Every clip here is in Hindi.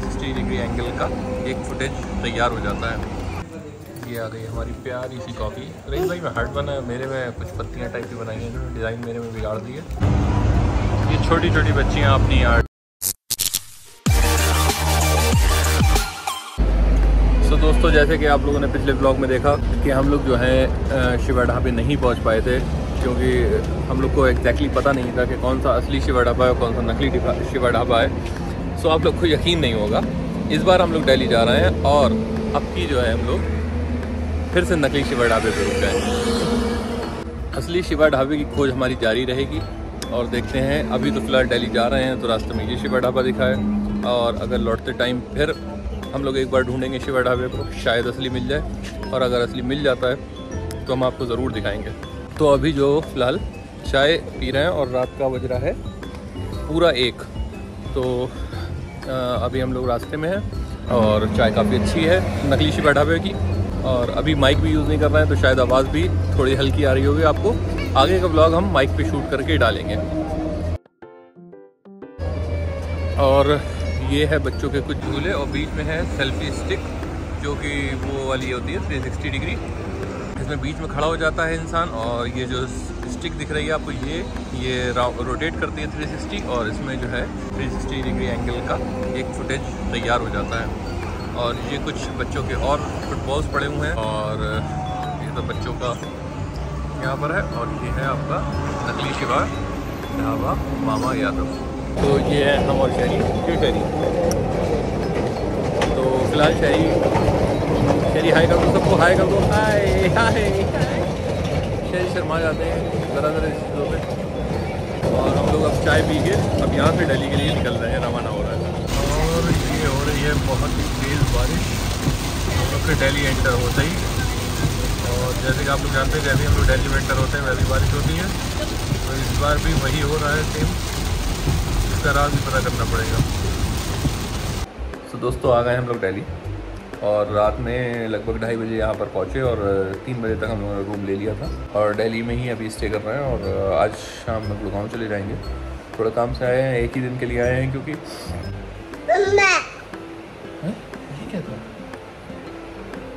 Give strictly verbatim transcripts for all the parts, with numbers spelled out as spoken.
थ्री सिक्स्टी डिग्री एंगल का एक फुटेज तैयार हो जाता है। ये आ गई हमारी प्यारी सी कॉफ़ी। रईस भाई में हार्ट बना है, मेरे में कुछ पत्तियाँ टाइप की बनाई हैं जो डिज़ाइन मेरे में बिगाड़ दी है। ये छोटी छोटी बच्चियाँ अपनी आर्ट। सो so, दोस्तों जैसे कि आप लोगों ने पिछले ब्लॉग में देखा कि हम लोग जो है शिवा ढाबे नहीं पहुंच पाए थे क्योंकि हम लोग को एग्जैक्टली पता नहीं था कि कौन सा असली शिवा ढाबा है और कौन सा नकली शिवा ढाबा है। सो so, आप लोग को यकीन नहीं होगा, इस बार हम लोग दिल्ली जा रहे हैं और अब की जो है हम लोग फिर से नकली शिवा ढाबे पर रुक गए। असली शिवा ढाबे की खोज हमारी जारी रहेगी और देखते हैं। अभी तो फिलहाल दिल्ली जा रहे हैं तो रास्ते में ये शिवा ढाबा दिखा है और अगर लौटते टाइम फिर हम लोग एक बार ढूंढेंगे शिवा ढाबे को, शायद असली मिल जाए और अगर असली मिल जाता है तो हम आपको ज़रूर दिखाएंगे। तो अभी जो फ़िलहाल चाय पी रहे हैं और रात का बज रहा है पूरा एक, तो अभी हम लोग रास्ते में हैं और चाय काफ़ी अच्छी है नकली शिवा ढाबे की। और अभी माइक भी यूज़ नहीं कर रहे हैं तो शायद आवाज़ भी थोड़ी हल्की आ रही होगी आपको। आगे का ब्लॉग हम माइक पे शूट करके डालेंगे। और ये है बच्चों के कुछ झूले और बीच में है सेल्फी स्टिक जो कि वो वाली होती है थ्री सिक्स्टी डिग्री, इसमें बीच में खड़ा हो जाता है इंसान और ये जो स्टिक दिख रही है आपको ये ये रोटेट करती है थ्री सिक्स्टी और इसमें जो है थ्री सिक्स्टी डिग्री एंगल का एक फुटेज तैयार हो जाता है। और ये कुछ बच्चों के और फुटबॉल्स पड़े हुए हैं और ये तो बच्चों का यहाँ पर है और ये है आपका नकली शिवा ढाबा मामा यादव। तो ये है हम और शहरी क्यों शहरी तो फिलहाल शहरी शहरी हाय कर दो, सबको हाय कर दो, हाय हाय। शहरी शर्मा जाते हैं ज़रा ज़रा इस चीज़ों पर। और हम लोग अब चाय पी के अब यहाँ से दिल्ली के लिए निकल रहे हैं, रवाना हो रहा है। और ये हो रही है बहुत ही तेज़ बारिश हम लोग के दिल्ली एंटर होते ही, और जैसे कि आप लोग जानते हैं जब भी हम लोग दिल्ली में एंटर होते हैं वैसी बारिश होती है। तो इस बार भी वही हो रहा है सेम, इसका राज भी पता करना पड़ेगा। तो so, दोस्तों आ गए हम लोग दिल्ली और रात में लगभग ढाई बजे यहाँ पर पहुँचे और तीन बजे तक हम लोगों ने रूम ले लिया था और दिल्ली में ही अभी स्टे कर रहे हैं और आज शाम तक गुड़गांव चले जाएँगे। थोड़ा काम से आए हैं, एक ही दिन के लिए आए हैं क्योंकि है? ये क्या था?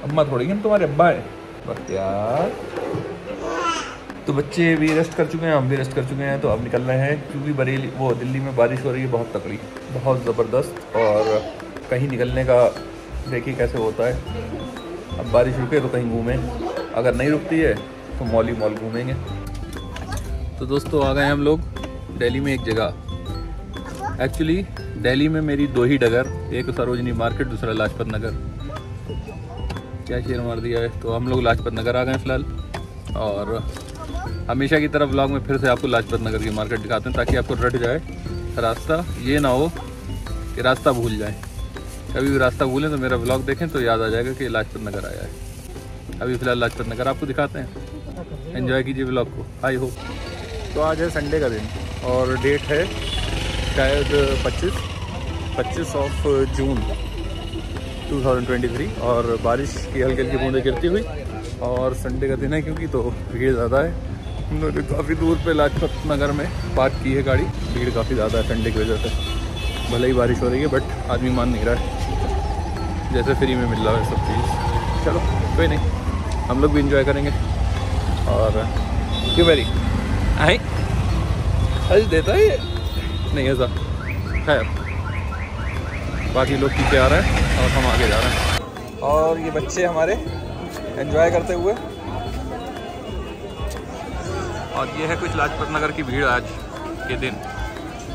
अम्मा थोड़ी हम तुम्हारे अब्बा है बस यार। तो बच्चे भी रेस्ट कर चुके हैं, हम भी रेस्ट कर चुके हैं, तो अब निकल रहे हैं क्योंकि बरेली वो दिल्ली में बारिश हो रही है बहुत तकड़ी, बहुत ज़बरदस्त। और कहीं निकलने का देखिए कैसे होता है, अब बारिश रुके तो कहीं घूमें, अगर नहीं रुकती है तो मॉल ही मॉल घूमेंगे। तो दोस्तों आ गए हम लोग दिल्ली में एक जगह। एक्चुअली दिल्ली में मेरी दो ही डगर, एक सरोजनी मार्केट, दूसरा लाजपत नगर। क्या शेर मार दिया है। तो हम लोग लाजपत नगर आ गए फ़िलहाल और हमेशा की तरह ब्लॉग में फिर से आपको लाजपत नगर की मार्केट दिखाते हैं ताकि आपको रट जाए रास्ता, ये ना हो कि रास्ता भूल जाएं। कभी भी रास्ता भूलें तो मेरा ब्लॉग देखें तो याद आ जाएगा कि लाजपत नगर आया है। अभी फ़िलहाल लाजपत नगर आपको दिखाते हैं, एंजॉय कीजिए ब्लॉग को। I hope. तो आज है संडे का दिन और डेट है शायद पच्चीस पच्चीस ऑफ जून दो हज़ार तेईस और बारिश की हल्की हल्की बूंदें गिरती हुई और संडे का दिन है क्योंकि तो भीड़ ज़्यादा है। हम लोग काफ़ी दूर पे लाजपत नगर में पार्क की है गाड़ी, भीड़ काफ़ी ज़्यादा है संडे की वजह से, भले ही बारिश हो रही है बट आदमी मान नहीं रहा है, जैसे फ्री में मिल रहा है सब चीज़। चलो कोई नहीं, हम लोग भी इंजॉय करेंगे। और क्यों मेरी आई आज देता है नहीं ऐसा खैर, बाकी लोग पीछे आ रहे हैं और हम आगे जा रहे हैं। और ये बच्चे हमारे एंजॉय करते हुए। और ये है कुछ लाजपत नगर की भीड़, आज के दिन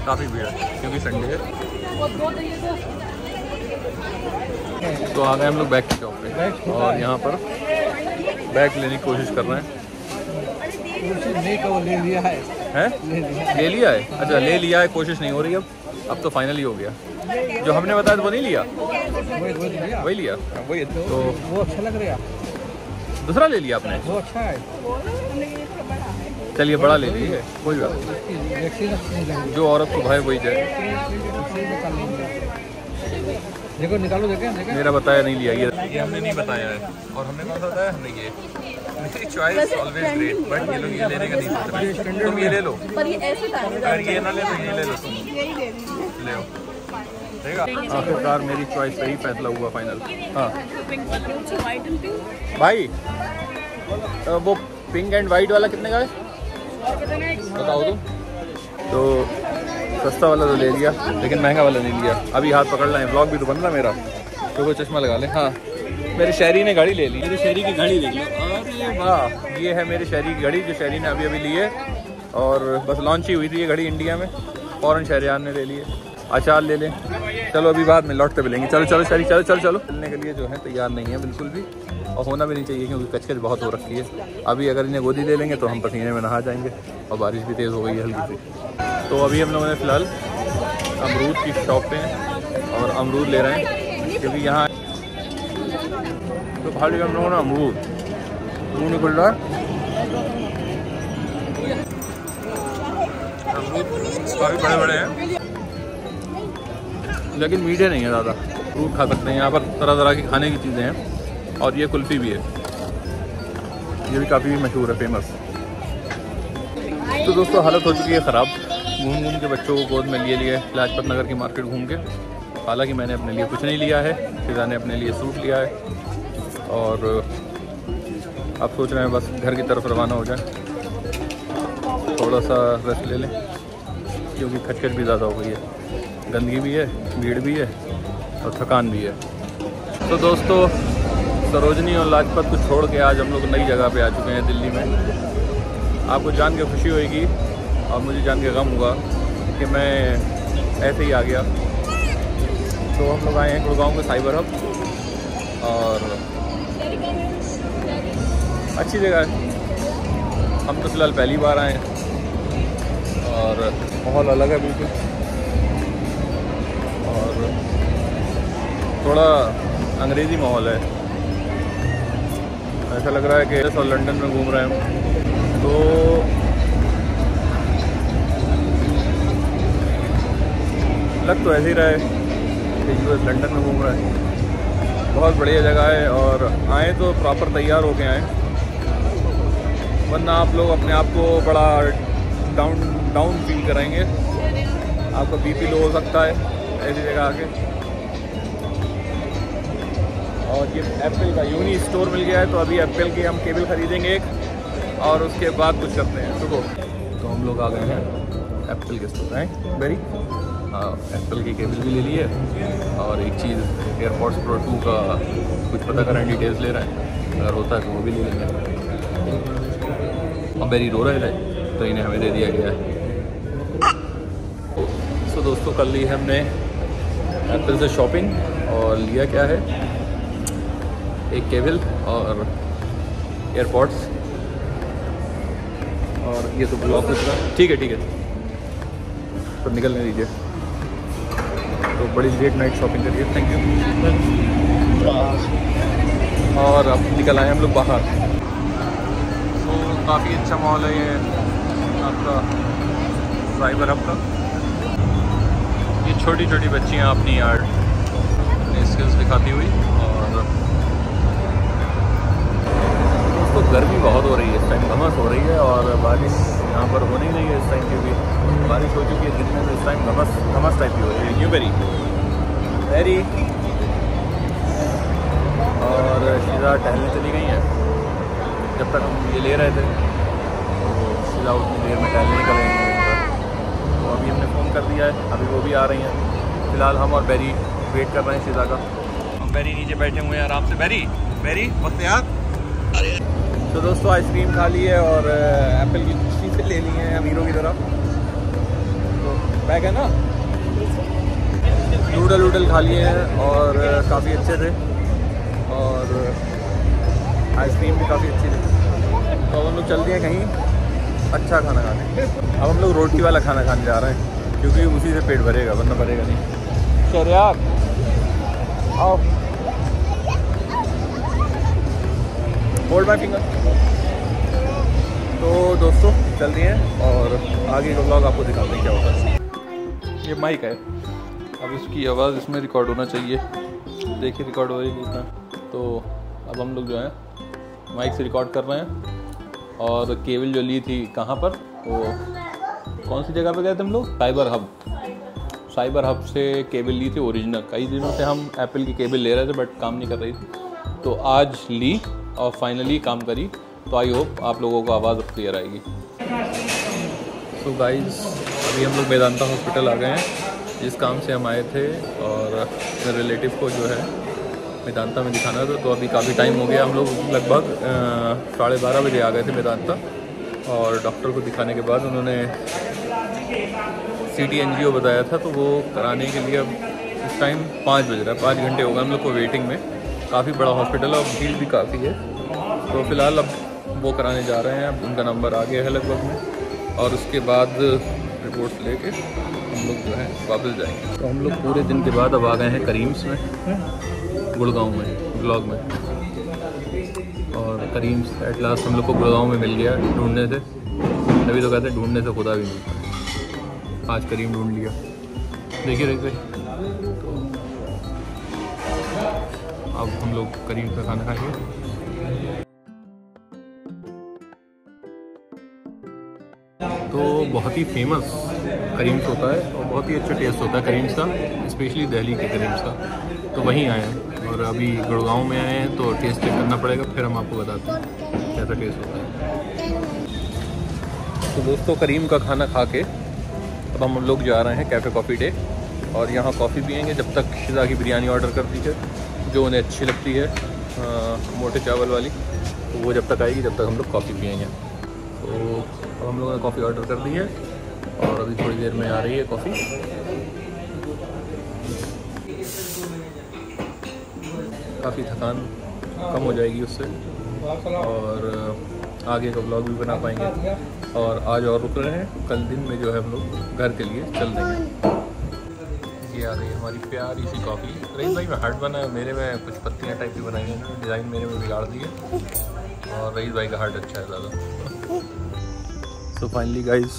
काफ़ी भीड़ है क्योंकि संडे है। तो आ गए हम लोग बैग की शॉप पे और यहाँ पर बैग लेने की कोशिश कर रहे हैं। ले लिया है, है? ले लिया है, अच्छा ले लिया है, कोशिश नहीं हो रही अब अब तो फाइनली हो गया। जो हमने बताया वो नहीं लिया, वही लिया वही, तो वो अच्छा लग रहा है, दूसरा ले लिया आपने, वो अच्छा है, चलिए बड़ा ले लीजिए कोई बात नहीं, जो औरत को भाई वही जाए। निकालो देखें, मेरा बताया नहीं लिया, ये ये हमने नहीं बताया है और हमने कौन सा बताया, हमने ये चॉइस ऑलवेज ग्रेट बट ये लोग ये लेने का नहीं सोचते, तुम ये ले लो पर ये ऐसे, ये ना ले तो ये ले लो, ले देगा। आखिरकार मेरी चॉइस पे ही फैसला हुआ फाइनल। हाँ भाई वो पिंक एंड वाइट वाला कितने का है बताओ तुम? तो सस्ता वाला तो ले लिया लेकिन महंगा वाला नहीं लिया। अभी हाथ पकड़ लाए, ब्लॉग भी तो बन रहा मेरा, तो वो चश्मा लगा ले। हाँ मेरे शहरी ने गाड़ी ले ली, मेरे शहरी की गाड़ी ले ली। अरे वाह, ये है मेरे शहरी की गाड़ी जो शहरी ने अभी अभी ली है और बस लॉन्च ही हुई थी ये घड़ी इंडिया में, फ़ौरन शहरियान ने ले लिए। अचार ले लें, चलो अभी बाद में लौटते मिलेंगे। चलो चलो शहरी चलो चलो चलो चलने के लिए जो है तैयार नहीं है बिल्कुल भी, और होना भी नहीं चाहिए क्योंकि कचकच बहुत हो रखी है। अभी अगर इन्हें गोदी ले लेंगे तो हम पसीने में नहा जाएंगे और बारिश भी तेज़ हो गई है हल्की सी। तो अभी हम लोगों ने फ़िलहाल अमरूद की शॉप पे हैं और अमरूद ले रहे हैं क्योंकि यहाँ तो खाली हम लोगों ने अमरूद मुँह नहीं खुल रहा है। काफ़ी बड़े बड़े हैं लेकिन मीठे नहीं है ज़्यादा। फ्रूट खा सकते हैं यहाँ पर, तरह तरह की खाने की चीज़ें हैं। और ये कुल्फ़ी भी है, ये भी काफ़ी मशहूर है, फेमस। तो दोस्तों हालत हो चुकी है ख़राब, घूम घूम के बच्चों को गोद में लिए लिए लाजपत नगर की मार्केट घूम के। हालांकि मैंने अपने लिए कुछ नहीं लिया है, फिजा ने अपने लिए सूट लिया है और अब सोच रहे हैं बस घर की तरफ रवाना हो जाए, थोड़ा सा रेस्ट ले लें क्योंकि खचखच भी ज़्यादा हो गई है, गंदगी भी है, भीड़ भी है और थकान भी है। तो दोस्तों सरोजनी और लाजपत को छोड़ के आज हम लोग नई जगह पे आ चुके हैं दिल्ली में। आपको जान के खुशी होगी और मुझे जान के गम हुआ कि मैं ऐसे ही आ गया। तो हम लोग आए हैं गुरुग्राम के साइबर हब और अच्छी जगह है। हम तो फिलहाल पहली बार आए हैं और माहौल अलग है बिल्कुल, और थोड़ा अंग्रेज़ी माहौल है। ऐसा लग रहा है कि पेरिस और लंदन में घूम रहे हैं। तो लग तो ऐसे ही रहा है कि यूएस लंदन में घूम रहा है। बहुत बढ़िया जगह है और आए तो प्रॉपर तैयार होके आए, वरना आप लोग अपने आप को बड़ा डाउन डाउन फील कराएंगे। आपका बीपी लो हो सकता है ऐसी जगह आके। और ये एप्पल का यूनी स्टोर मिल गया है तो अभी एप्पल के हम केबल खरीदेंगे एक और उसके बाद कुछ करते हैं। रुको, तो हम लोग आ गए हैं एप्पल के स्टोर हैं बेरी। हाँ एप्पल की केबल भी ले ली है और एक चीज़ एयरपॉड्स प्रो टू का कुछ पता करें, डिटेल्स ले रहे हैं, अगर होता है तो वो भी ले लेंगे। और बेरी रो रहे थे तो इन्हें हमें दे दिया गया है। सो दोस्तों कल ली हमने एप्पल से शॉपिंग और लिया क्या है, एक केबल और एयरपॉड्स। और ये तो ब्लॉक का ठीक है ठीक है तो निकलने दीजिए। तो बड़ी लेट नाइट शॉपिंग करिए, थैंक यू। और अब निकल आए हम लोग बाहर, काफ़ी अच्छा माहौल है ये आपका साइबर हब का। ये छोटी छोटी बच्चियाँ अपनी आर्ट अपनी स्किल्स दिखाती हुई। और दोस्तों गर्मी बहुत हो रही है इस टाइम, घमस हो रही है और बारिश यहाँ पर हो नहीं रही है इस टाइम, क्योंकि बारिश हो चुकी है दिन में तो इस टाइम घमस घमस टाइप की हो रही है। न्यू बेरी बेरी और सीधा टहलने चली गई है, जब तक हम ये ले रहे थे तो सीधा उतनी देर में टहलने निकल रहे हैं। तो अभी हमने फ़ोन कर दिया है, अभी वो भी आ रही हैं। फिलहाल हम और बेरी वेट कर रहे हैं सीधा का। हम बेरी नीचे बैठे हुए हैं आराम से। बेरी बेरी वक्त यार। तो दोस्तों आइसक्रीम खा ली है और एप्पल की चीज़ें ले ली हैं अमीरों की तरफ। तो बैग है ना, नूडल वूडल खा लिए हैं और काफ़ी अच्छे थे और आइसक्रीम भी काफ़ी अच्छी थी। तो हम लोग चल दिए कहीं अच्छा खाना खाने। अब हम लोग रोटी वाला खाना खाने जा रहे हैं क्योंकि उसी से पेट भरेगा, वरना भरेगा नहीं। चल यार आओ, होल्ड माय फिंगर। तो दोस्तों चल दिए हैं और आगे का व्लॉग आपको दिखाते हैं क्या होगा। ये माइक है, अब इसकी आवाज़ इसमें रिकॉर्ड होना चाहिए। देखिए रिकॉर्ड हो रही है इतना। तो अब हम लोग जो है माइक से रिकॉर्ड कर रहे हैं। और केबल जो ली थी कहाँ पर, वो कौन सी जगह पे गए थे हम लोग, साइबर हब। साइबर हब से केबल ली थी ओरिजिनल, कई दिनों से हम एप्पल की केबल ले रहे थे बट काम नहीं कर रही थी, तो आज ली और फाइनली काम करी। तो आई होप आप लोगों को आवाज़ अब क्लियर आएगी। तो गाइस अभी हम लोग मेदांता हॉस्पिटल आ गए हैं जिस काम से हम आए थे, और मेरे रिलेटिव को जो है मेदांता में दिखाना था। तो अभी काफ़ी टाइम हो गया, हम लोग लगभग साढ़े बारह बजे आ गए थे मेदांता, और डॉक्टर को दिखाने के बाद उन्होंने सी टी एन जी ओ बताया था, तो वो कराने के लिए अब इस टाइम पाँच बज रहा है, पाँच घंटे होगा हम लोग को वेटिंग में। काफ़ी बड़ा हॉस्पिटल है और भीड़ भी काफ़ी है, तो फ़िलहाल अब वो कराने जा रहे हैं। अब उनका नंबर आ गया है लगभग में, और उसके बाद रिपोर्ट्स लेके हम लोग जो है वापस जाएंगे। तो हम लोग पूरे दिन के बाद अब आ गए हैं करीम्स में, गुड़गांव में, ब्लॉग में। और करीम्स एट लास्ट हम लोग को गुड़गांव में मिल गया ढूंढने से, तभी तो कहते हैं ढूंढने से खुदा भी मिलता है। आज करीम ढूंढ लिया, देखिए देखिए। तो अब हम लोग करीम का खाना खाएंगे। तो बहुत ही फेमस करीम्स होता है और बहुत ही अच्छा टेस्ट होता है करीम्स का, स्पेशली दिल्ली के करीम्स का। तो वहीं आए हैं और अभी गुड़गांव में आए हैं, तो टेस्ट चेक करना पड़ेगा, फिर हम आपको बताते हैं कैसा टेस्ट होता है। तो दोस्तों करीम का खाना खा के अब हम लोग जा रहे हैं कैफ़े कॉफ़ी डे, और यहाँ कॉफ़ी पियेंगे जब तक शिजा की बिरयानी ऑर्डर करती है जो उन्हें अच्छी लगती है, आ, मोटे चावल वाली। तो वो जब तक आएगी तब तक हम लोग कॉफ़ी पियेंगे। तो अब हम लोगों ने कॉफ़ी ऑर्डर कर दी है और अभी थोड़ी देर में आ रही है कॉफ़ी। काफ़ी थकान कम हो जाएगी उससे, और आगे का ब्लॉग भी बना पाएंगे। और आज और रुक रहे हैं, कल दिन में जो है हम लोग घर के लिए चल देंगे। ये आ रही है हमारी प्यारी सी कॉफ़ी। रईस भाई में हार्ट बना है, मेरे में कुछ पत्तियाँ टाइप की बनाई है, डिज़ाइन मेरे में बिगाड़ दी है, और रईस भाई का हार्ट अच्छा है ज़्यादा। तो फाइनली गाइस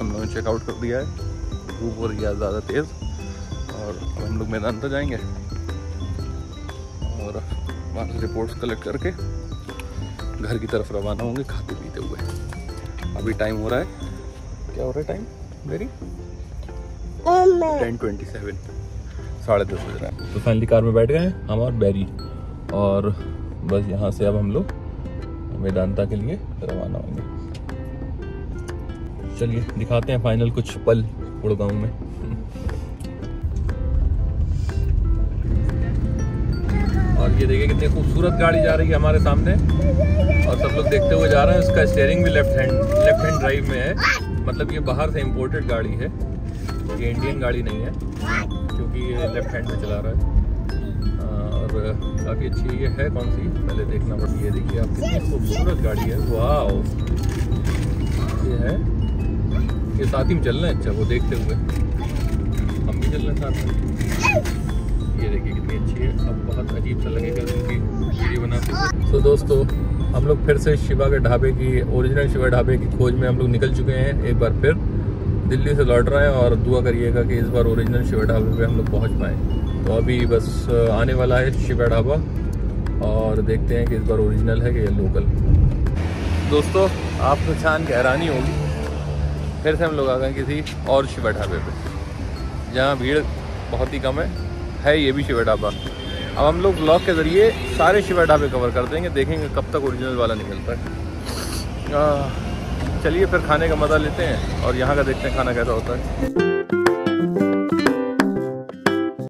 हम लोगों ने चेकआउट कर दिया है, धूप हो रही है ज़्यादा तेज़, और हम लोग मेदांता जाएंगे और वहाँ से रिपोर्ट्स कलेक्ट करके घर की तरफ रवाना होंगे खाते पीते हुए। अभी टाइम हो रहा है, क्या हो रहा है टाइम मेरी, टेन ट्वेंटी सेवन, साढ़े दस बज रहा है। तो फाइनली कार में बैठ गए हैं हम और बैरी, और बस यहाँ से अब हम लोग मेदांता के लिए रवाना होंगे। चलिए दिखाते हैं फाइनल कुछ पल गुड़गांव में। और ये देखिए कितनी खूबसूरत गाड़ी जा रही है हमारे सामने, और सब लोग देखते हुए जा रहे हैं। उसका स्टीयरिंग भी left hand left hand drive में है, मतलब ये बाहर से इंपोर्टेड गाड़ी है, ये इंडियन गाड़ी नहीं है क्योंकि ये लेफ्ट हैंड में चला रहा है। और काफ़ी अच्छी ये है, कौन सी पहले देखना पड़ती है। देखिए आप कितनी खूबसूरत गाड़ी है, वाह। ये है ये साथ ही में चलना है, अच्छा वो देखते हुए हम भी चल रहे हैं साथ में। ये देखिए कितनी अच्छी है, अब बहुत अजीब सा लगेगा क्योंकि वीडियो बनाते हैं। तो दोस्तों हम लोग फिर से शिवा के ढाबे की, ओरिजिनल शिवा ढाबे की खोज में हम लोग निकल चुके हैं। एक बार फिर दिल्ली से लौट रहे हैं, और दुआ करिएगा कि इस बार ओरिजिनल शिवा ढाबे पे हम लोग पहुंच पाएँ। तो अभी बस आने वाला है शिवा ढाबा, और देखते हैं कि इस बार ओरिजिनल है कि लोकल। दोस्तों आपको छान के हैरानी होगी, फिर से हम लोग आ गए किसी और शिवा ढाबे पर जहाँ भीड़ बहुत ही कम है है ये भी शिवा ढाबा। अब हम लोग ब्लॉग के ज़रिए सारे शिवा ढाबे कवर कर देंगे, देखेंगे कब तक ओरिजिनल वाला निकलता है। चलिए फिर खाने का मज़ा लेते हैं और यहाँ का देखते हैं खाना कैसा होता है।